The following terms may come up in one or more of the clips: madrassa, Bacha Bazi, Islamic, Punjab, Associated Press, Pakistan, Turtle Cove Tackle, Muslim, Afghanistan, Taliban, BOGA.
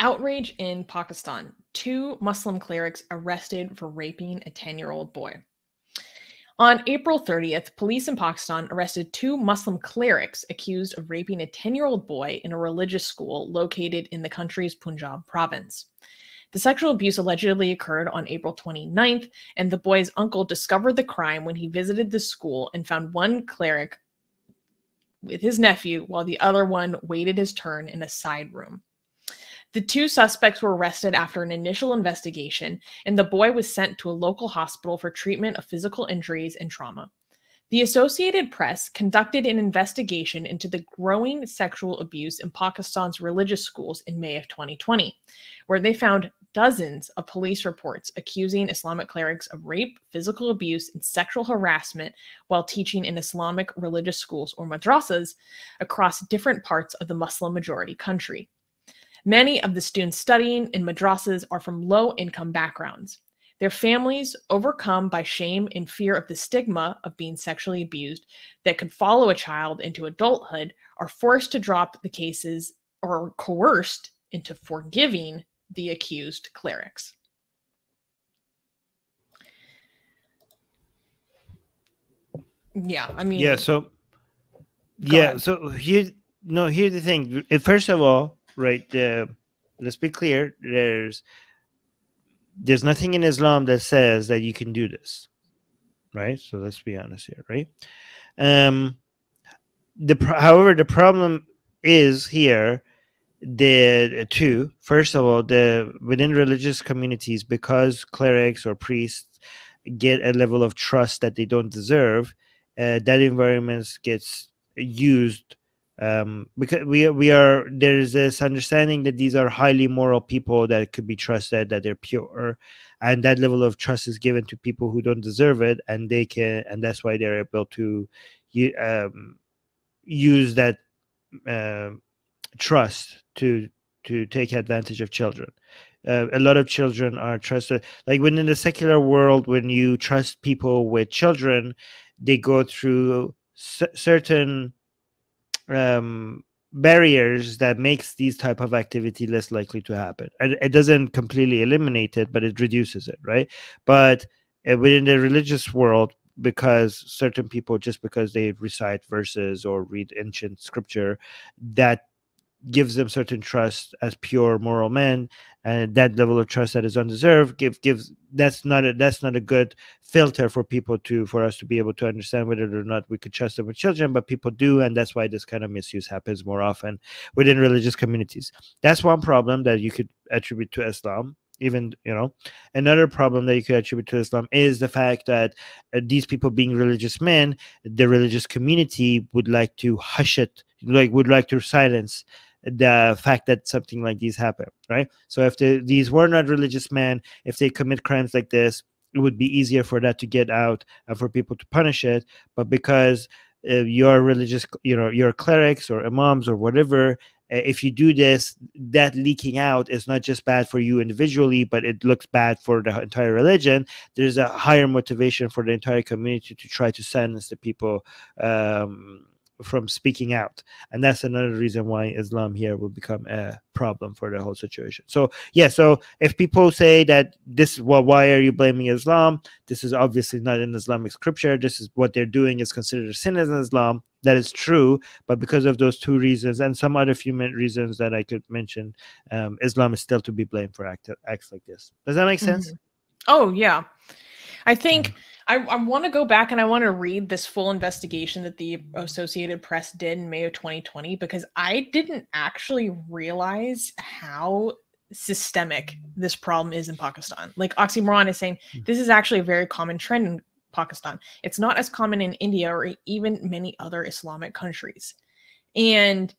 Outrage in Pakistan. 2 Muslim clerics arrested for raping a 10-year-old boy. On April 30th, police in Pakistan arrested 2 Muslim clerics accused of raping a 10-year-old boy in a religious school located in the country's Punjab province. The sexual abuse allegedly occurred on April 29th, and the boy's uncle discovered the crime when he visited the school and found one cleric with his nephew while the other one waited his turn in a side room. The 2 suspects were arrested after an initial investigation, and the boy was sent to a local hospital for treatment of physical injuries and trauma. The Associated Press conducted an investigation into the growing sexual abuse in Pakistan's religious schools in May of 2020, where they found dozens of police reports accusing Islamic clerics of rape, physical abuse, and sexual harassment while teaching in Islamic religious schools or madrassas across different parts of the Muslim-majority country. Many of the students studying in madrassas are from low-income backgrounds. Their families, overcome by shame and fear of the stigma of being sexually abused that could follow a child into adulthood, are forced to drop the cases or coerced into forgiving the accused clerics. Yeah, I mean... Yeah, so... Yeah, so here... No, here's the thing. First of all, right, let's be clear, there's nothing in Islam that says that you can do this, right? So let's be honest here, right? However, the problem is here, first of all, within religious communities, because clerics or priests get a level of trust that they don't deserve, that environment gets used. Because there's this understanding that these are highly moral people that could be trusted, that they're pure, and that level of trust is given to people who don't deserve it, and they can, and that's why they're able to use that trust to take advantage of children. A lot of children are trusted, like within the secular world, when you trust people with children, they go through certain barriers that makes these type of activity less likely to happen. It doesn't completely eliminate it, but it reduces it, right? But within the religious world, because certain people, just because they recite verses or read ancient scripture, that gives them certain trust as pure moral men, and that level of trust that is undeserved gives that's not a good filter for people for us to be able to understand whether or not we could trust them with children, but people do, and that's why this kind of misuse happens more often within religious communities. That's one problem that you could attribute to Islam. Even, you know, another problem that you could attribute to Islam is the fact that these people being religious men, the religious community would like to hush it, would like to silence the fact that something like these happen, right? So if these were not religious men, if they commit crimes like this, it would be easier for that to get out and for people to punish it. But because your religious, you know, your clerics or imams or whatever, if you do this, that leaking out is not just bad for you individually, but it looks bad for the entire religion. There's a higher motivation for the entire community to try to silence the people from speaking out. And that's another reason why Islam here will become a problem for the whole situation. So yeah, so if people say that this, well, why are you blaming Islam? This is obviously not an Islamic scripture. This is what they're doing is considered a sin in Islam. That is true, but because of those 2 reasons and some other few reasons that I could mention, Islam is still to be blamed for acts like this. Does that make sense? Oh, yeah. I think I want to go back and I want to read this full investigation that the Associated Press did in May of 2020, because I didn't actually realize how systemic this problem is in Pakistan. Like Oxymoron is saying, this is actually a very common trend in Pakistan. It's not as common in India or even many other Islamic countries. And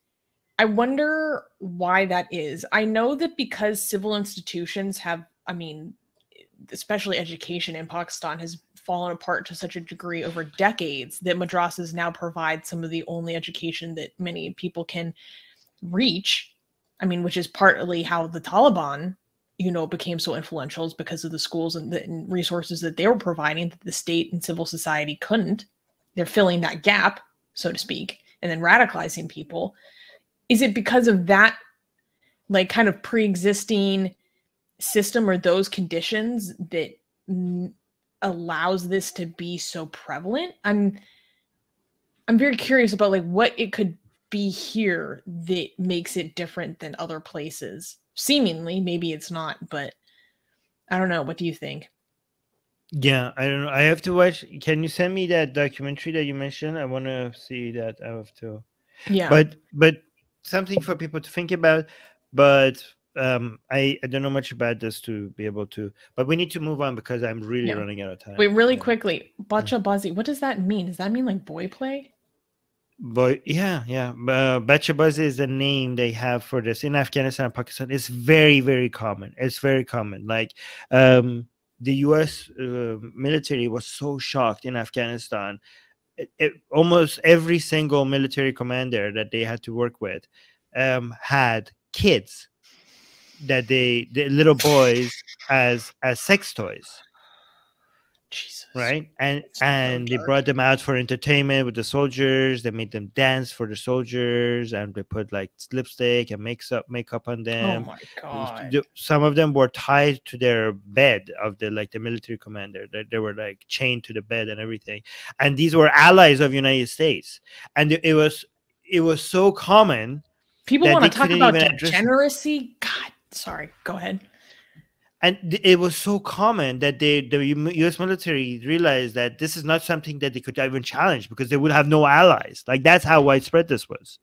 I wonder why that is. I know that because civil institutions have, I mean, especially education in Pakistan has fallen apart to such a degree over decades that madrassas now provide some of the only education that many people can reach. I mean, which is partly how the Taliban, you know, became so influential, is because of the schools and the resources that they were providing that the state and civil society couldn't. They're filling that gap, so to speak, and then radicalizing people. Is it because of that like kind of pre-existing system or those conditions that allows this to be so prevalent. I'm very curious about like what it could be here that makes it different than other places. Seemingly, maybe it's not, but I don't know. What do you think? Yeah, I don't know. I have to watch. Can you send me that documentary that you mentioned? I want to see that. I have to. Yeah. But something for people to think about. But I don't know much about this to be able to. But we need to move on because I'm really running out of time. Wait, really quickly. Bacha Bazi. What does that mean? Does that mean like boy play? Boy, yeah. Bacha Bazi is the name they have for this in Afghanistan and Pakistan. It's very, very common. It's very common. Like, the U.S. Military was so shocked in Afghanistan. It almost every single military commander that they had to work with had kids, that the little boys as sex toys. Jesus. Right? And they brought them out for entertainment with the soldiers. They made them dance for the soldiers, and they put like lipstick and makeup on them. Oh my God. Some of them were tied to their bed of the military commander. They were like chained to the bed and everything. And these were allies of the United States. And it was so common. People want to talk about degeneracy. God, sorry. Go ahead. And it was so common that the U.S. military realized that this is not something that they could even challenge because they would have no allies. Like, that's how widespread this was.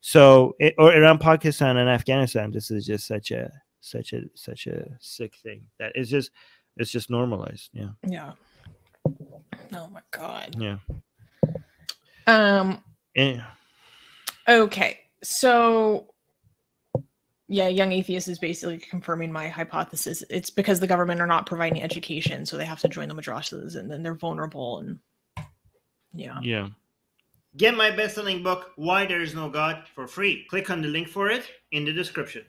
So, around Pakistan and Afghanistan, this is just such a sick thing that it's just normalized. Yeah. Yeah. Oh my God. Yeah. Yeah. Okay. So. Yeah, Young Atheist is basically confirming my hypothesis. It's because the government are not providing education, so they have to join the madrassas, and then they're vulnerable. And yeah. Get my best-selling book, Why There Is No God, for free. Click on the link for it in the description.